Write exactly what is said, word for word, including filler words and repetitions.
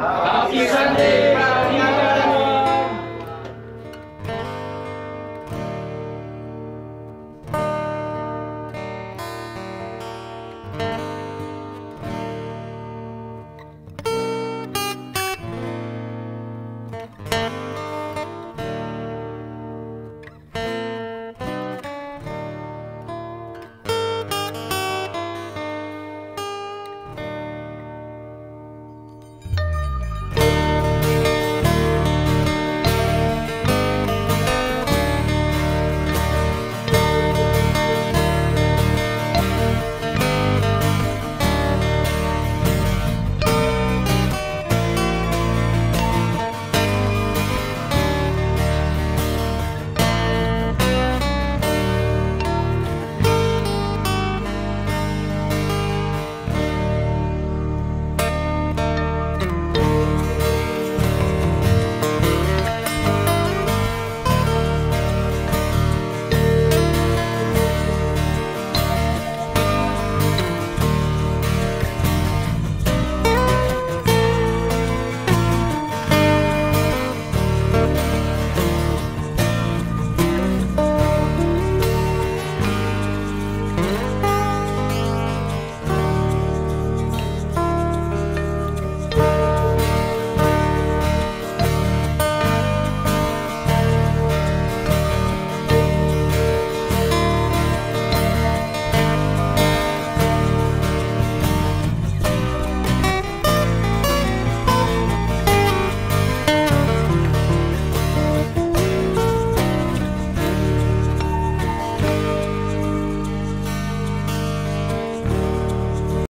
Happy Sunday, we